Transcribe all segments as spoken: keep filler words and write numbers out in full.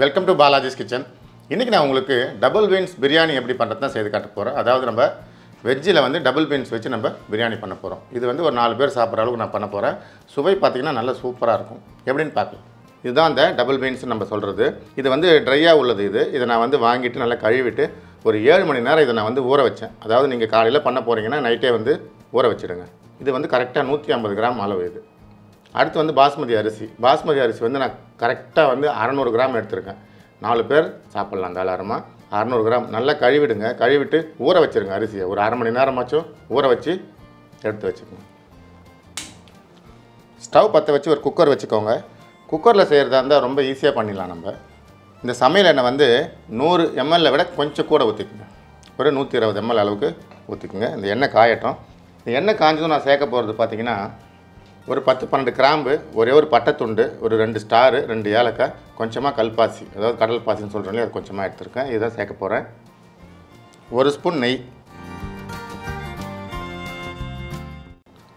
Welcome to Balaji's kitchen. இன்னைக்கு நான் உங்களுக்கு டபுள் பீன்ஸ் பிரியாணி எப்படி பண்றதுன்னு தான் செய்து காட்ட போறேன். அதாவது நம்ம வெஜ்ஜில வந்து டபுள் பீன்ஸ் வச்சு நம்ம பிரியாணி பண்ண போறோம். இது வந்து ஒரு நாலு பேர் சாப்பிடுற அளவுக்கு நான் பண்ண போறேன். சுவை பாத்தீங்கன்னா நல்ல சூப்பரா இருக்கும். எப்படின்னு பார்க்கலாம். இதுதான் அந்த டபுள் பீன்ஸ் நம்ம சொல்றது. இது வந்து ட்ரையா உள்ளது இது. இத நான் வந்து வாங்கிட்டு நல்லா கழுவிட்டு ஒரு ஏழு மணி நேரம் இத நான் வந்து ஊற வச்சேன். அதாவது நீங்க காலையில பண்ண போறீங்கன்னா நைட்டே வந்து ஊற வச்சிடுங்க. இது வந்து கரெக்ட்டா நூற்று ஐம்பது கிராம் அளவு இது. அடுத்து வந்து பாஸ்மதி அரிசி. பாஸ்மதி அரிசி வந்து நான் கரெக்ட்டா வந்து அறுநூறு கிராம் எடுத்துர்க்கேன். நாலு பேர் சாப்பிடலாம் தாராளமாக. அறுநூறு கிராம் நல்லா கழுவிடுங்க. கழுவிட்டு ஊற வச்சுருங்க அரிசியை. ஒரு அரை மணி நேரமாச்சும் ஊற வச்சு எடுத்து வச்சுக்கோங்க. ஸ்டவ் பற்ற வச்சு ஒரு குக்கர் வச்சுக்கோங்க. குக்கரில் செய்கிறதா இருந்தால் ரொம்ப ஈஸியாக பண்ணிடலாம் நம்ம. இந்த சமையல் எண்ணெய் வந்து நூறு எம்எல்லை விட கொஞ்சம் கூட ஊற்றிக்குங்க. ஒரு நூற்றி இருபது எம்எல் அளவுக்கு ஊற்றிக்குங்க. இந்த எண்ணெய் காயட்டும். இந்த எண்ணெய் காய்ஞ்சதும் நான் சேர்க்க போகிறது பார்த்திங்கன்னா ஒரு பத்து பன்னெண்டு கிராம்பு, ஒரே ஒரு பட்டைத்துண்டு, ஒரு ரெண்டு ஸ்டாரு, ரெண்டு ஏலக்காய், கொஞ்சமாக கல்பாசி, அதாவது கடல் பாசின்னு சொல்கிறோம், அது கொஞ்சமாக எடுத்துருக்கேன். இதுதான் சேர்க்க போகிறேன். ஒரு ஸ்பூன் நெய்.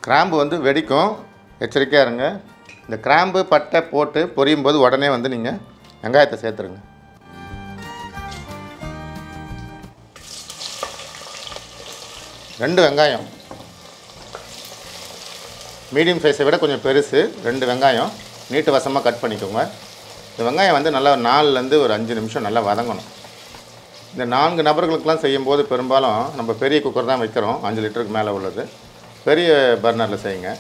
கிராம்பு வந்து வெடிக்கும், எச்சரிக்கையாக இருங்க. இந்த கிராம்பு பட்டை போட்டு பொரியும் போது உடனே வந்து நீங்கள் வெங்காயத்தை சேர்த்துருங்க. ரெண்டு வெங்காயம், மீடியம் சைஸை விட கொஞ்சம் பெருசு, ரெண்டு வெங்காயம் நீட்டு வசமாக கட் பண்ணிக்கோங்க. இந்த வெங்காயம் வந்து நல்லா நாலுலேருந்து ஒரு அஞ்சு நிமிஷம் நல்லா வதங்கணும். இந்த நான்கு நபர்களுக்கெல்லாம் செய்யும்போது பெரும்பாலும் நம்ம பெரிய குக்கர் தான் வைக்கிறோம், அஞ்சு லிட்டருக்கு மேலே உள்ளது. பெரிய பர்னரில் செய்யுங்க.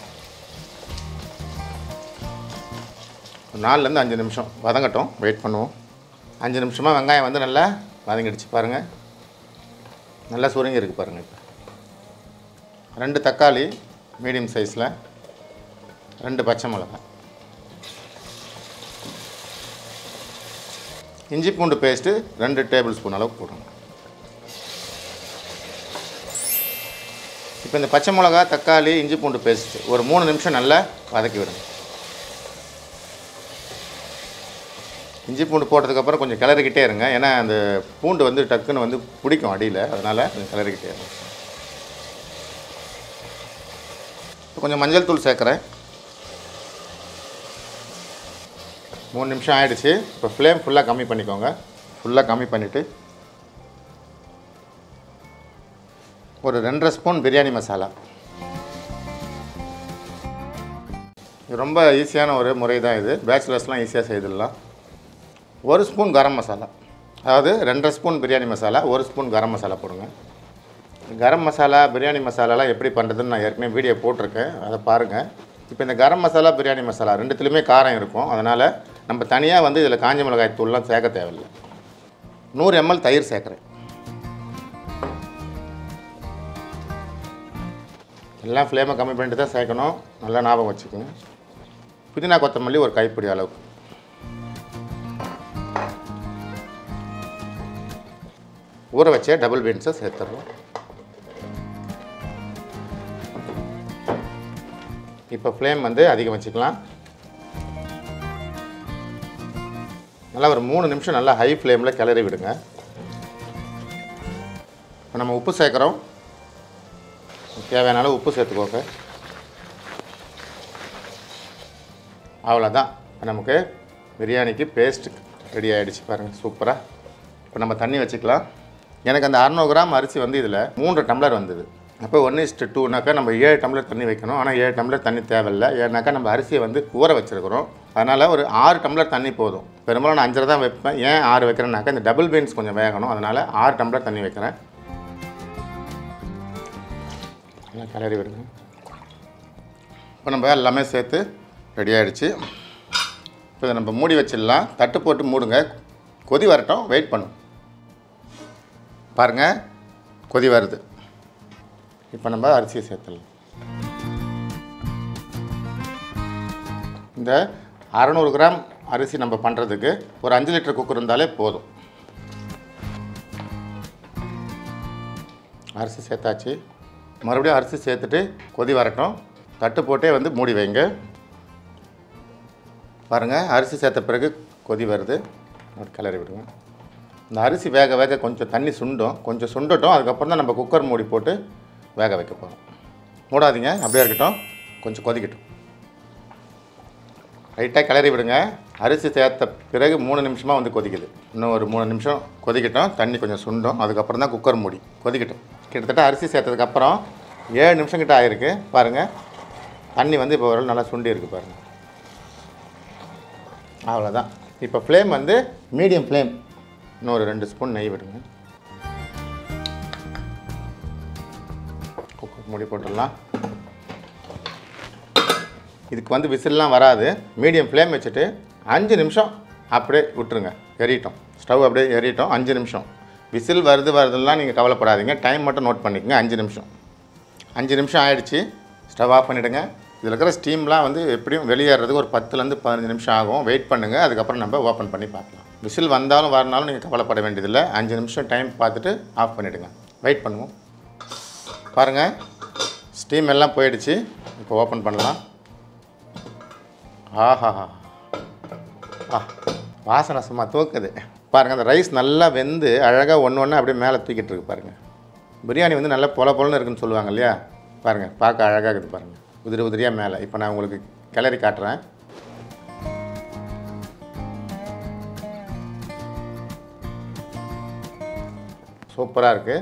நாலுலேருந்து அஞ்சு நிமிஷம் வதங்கட்டும், வெயிட் பண்ணுவோம். அஞ்சு நிமிஷமாக வெங்காயம் வந்து நல்லா வதங்கிடுச்சு பாருங்கள், நல்லா சுருங்கி இருக்குது பாருங்கள். இப்போ ரெண்டு தக்காளி மீடியம் சைஸில், ரெண்டு பச்சை மிளகாய், இஞ்சி பூண்டு பேஸ்ட்டு ரெண்டு டேபிள் ஸ்பூன் அளவுக்கு போடுங்க. இப்போ இந்த பச்சை மிளகாய், தக்காளி, இஞ்சி பூண்டு பேஸ்ட்டு ஒரு மூணு நிமிஷம் நல்லா வதக்கி விடுங்க. இஞ்சி பூண்டு போட்டதுக்கப்புறம் கொஞ்சம் கிளறிக்கிட்டே இருங்க, ஏன்னா அந்த பூண்டு வந்து டக்குன்னு வந்து பிடிக்கும் அடியில், அதனால் கொஞ்சம் கிளறிக்கிட்டே இருங்க. கொஞ்சம் மஞ்சள் தூள் சேர்க்குறேன். மூணு நிமிஷம் ஆயிடுச்சு. இப்போ ஃப்ளேம் ஃபுல்லாக கம்மி பண்ணிக்கோங்க. ஃபுல்லாக கம்மி பண்ணிவிட்டு ஒரு ரெண்டரை ஸ்பூன் பிரியாணி மசாலா. ரொம்ப ஈஸியான ஒரு முறை தான் இது, பேச்சுலர்ஸ்லாம் ஈஸியாக செய்துடலாம். ஒரு ஸ்பூன் கரம் மசாலா, அதாவது ரெண்டரை ஸ்பூன் பிரியாணி மசாலா, ஒரு ஸ்பூன் கரம் மசாலா போடுங்க. கரம் மசாலா, பிரியாணி மசாலாலாம் எப்படி பண்ணுறதுன்னு நான் ஏற்கனவே வீடியோ போட்டிருக்கேன், அதை பாருங்கள். இப்போ இந்த கரம் மசாலா, பிரியாணி மசாலா ரெண்டுத்துலேயுமே காரம் இருக்கும், அதனால் நம்ம தனியாக வந்து இதில் காஞ்ச மிளகாய் தூள்லாம் சேர்க்க தேவையில்லை. நூறு எம்எல் தயிர் சேர்க்குறேன். எல்லாம் ஃப்ளேமை கம்மி பண்ணிட்டு தான் சேர்க்கணும், நல்லா ஞாபகம் வச்சுக்கோங்க. புதினா, கொத்தமல்லி ஒரு கைப்பிடி அளவுக்கு. ஊற வச்ச டபுள் பீன்ஸை சேர்த்துடுறோம். இப்போ ஃப்ளேம் வந்து அதிகம் வச்சுக்கலாம். நல்லா ஒரு மூணு நிமிஷம் நல்லா ஹை ஃப்ளேமில் கிளறி விடுங்க. இப்போ நம்ம உப்பு சேர்க்குறோம், தேவையான அளவு உப்பு சேர்த்துக்கோங்க. அவ்வளோதான், இப்போ நமக்கு பிரியாணிக்கு பேஸ்ட் ரெடி ஆகிடுச்சு பாருங்கள், சூப்பராக. இப்போ நம்ம தண்ணி வச்சுக்கலாம். எனக்கு அந்த அறுநூறு கிராம் அரிசி வந்து இதில் மூன்று டம்ளர் வந்தது. அப்போ ஒன்று இஸ்ட்டு டூனாக்கா நம்ம ஏழு டம்ளர் தண்ணி வைக்கணும். ஆனால் ஏழு டம்ளர் தண்ணி தேவையில்லை, ஏன்னாக்கா நம்ம அரிசியை வந்து ஊற வச்சுருக்கிறோம், அதனால் ஒரு ஆறு டம்ளர் தண்ணி போதும். பெரும்பாலும் நான் அஞ்சரை தான் வைப்பேன். ஏன் ஆறு வைக்கிறேன்னாக்கா இந்த டபுள் பீன்ஸ் கொஞ்சம் வேகணும், அதனால் ஆறு டம்ளர் தண்ணி வைக்கிறேன். நல்லா கிளறி விடுங்க. இப்போ நம்ம எல்லாமே சேர்த்து ரெடி ஆகிடுச்சு. இப்போ இதை நம்ம மூடி வச்சிடலாம். தட்டு போட்டு மூடுங்க, கொதி வரட்டும், வெயிட் பண்ணும். பாருங்கள் கொதி வருது. இப்போ நம்ம அரிசியை சேர்த்துடலாம். இந்த அறுநூறு கிராம் அரிசி நம்ம பண்ணுறதுக்கு ஒரு அஞ்சு லிட்டர் குக்கர் இருந்தாலே போதும். அரிசி சேர்த்தாச்சு. மறுபடியும் அரிசி சேர்த்துட்டு கொதி வரட்டும். தட்டு போட்டே வந்து மூடி வைங்க. பாருங்கள் அரிசி சேர்த்த பிறகு கொதி வருது. ஒரு கிளறி விடுங்க. இந்த அரிசி வேக வேக கொஞ்சம் தண்ணி சுண்டும், கொஞ்சம் சுண்டட்டும், அதுக்கப்புறம் தான் நம்ம குக்கர் மூடி போட்டு வேக வைக்க போகிறோம். மூடாதீங்க, அப்படியே இருக்கட்டும், கொஞ்சம் கொதிக்கட்டும். லைட்டாக கிளறி விடுங்க. அரிசி சேர்த்த பிறகு மூணு நிமிஷமாக வந்து கொதிக்குது. இன்னும் ஒரு மூணு நிமிஷம் கொதிக்கட்டும், தண்ணி கொஞ்சம் சுண்டும், அதுக்கப்புறம் தான் குக்கர் மூடி கொதிக்கட்டும். கிட்டத்தட்ட அரிசி சேர்த்ததுக்கப்புறம் ஏழு நிமிஷம் கிட்ட ஆகிருக்கு பாருங்கள். தண்ணி வந்து இப்போ ஒரு நல்லா சுண்டி இருக்குது பாருங்கள். அவ்வளோதான். இப்போ ஃப்ளேம் வந்து மீடியம் ஃப்ளேம். இன்னும் ஒரு ரெண்டு ஸ்பூன் நெய் விடுங்க. குக்கர் மூடி போட்டுடலாம். இதுக்கு வந்து விசில்லாம் வராது. மீடியம் ஃப்ளேம் வச்சுட்டு அஞ்சு நிமிஷம் அப்படியே விட்டுருங்க, எறிட்டோம். ஸ்டவ் அப்படியே எறிட்டோம். அஞ்சு நிமிஷம் விசில் வருது வருதுலாம் நீங்கள் கவலைப்படாதீங்க. டைம் மட்டும் நோட் பண்ணிக்கோங்க, அஞ்சு நிமிஷம். அஞ்சு நிமிஷம் ஆகிடுச்சி, ஸ்டவ் ஆஃப் பண்ணிவிடுங்க. இதில் இருக்கிற ஸ்டீம்லாம் வந்து எப்படியும் வெளியேறதுக்கு ஒரு பத்துலேருந்து பதினஞ்சு நிமிஷம் ஆகும். வெயிட் பண்ணுங்கள், அதுக்கப்புறம் நம்ம ஓப்பன் பண்ணி பார்க்கலாம். விசில் வந்தாலும் வரனாலும் நீங்கள் கவலைப்பட வேண்டியதில்லை. அஞ்சு நிமிஷம் டைம் பார்த்துட்டு ஆஃப் பண்ணிவிடுங்க, வெயிட் பண்ணுவோம். பாருங்கள், ஸ்டீம் எல்லாம் போயிடுச்சு. இப்போ ஓப்பன் பண்ணலாம். ஆஹா ஆ, வாசனை சும்மா தூக்குது பாருங்கள். அந்த ரைஸ் நல்லா வெந்து அழகாக ஒன்று ஒன்று அப்படியே மேலே தூக்கிட்டு இருக்கு பாருங்கள். பிரியாணி வந்து நல்லா பொல பொலன்னு இருக்குன்னு சொல்லுவாங்க இல்லையா? பாருங்கள், பார்க்க அழகாக இருக்குது பாருங்கள், உதிரி உதிரியாக மேலே. இப்போ நான் உங்களுக்கு கிளறி காட்டுறேன். சூப்பராக இருக்குது.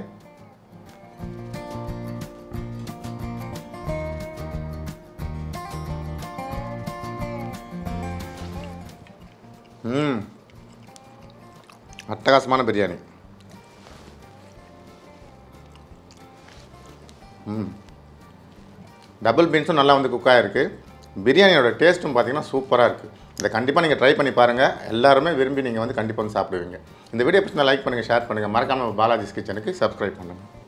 ம், அட்டகாசமான பிரியாணி. ம், டபுள் பீன்ஸும் நல்லா வந்து குக் ஆகிருக்கு. பிரியாணியோட டேஸ்ட்டும் பார்த்திங்கன்னா சூப்பராக இருக்குது. இதை கண்டிப்பாக நீங்கள் ட்ரை பண்ணி பாருங்கள். எல்லாருமே விரும்பி நீங்கள் வந்து கண்டிப்பாக வந்து சாப்பிடுவீங்க. இந்த வீடியோ பிடிச்சிருந்தால் லைக் பண்ணுங்கள், ஷேர் பண்ணுங்கள். மறக்காமல் பாலாஜிஸ் கிச்சனுக்கு சப்ஸ்கிரைப் பண்ணுங்கள்.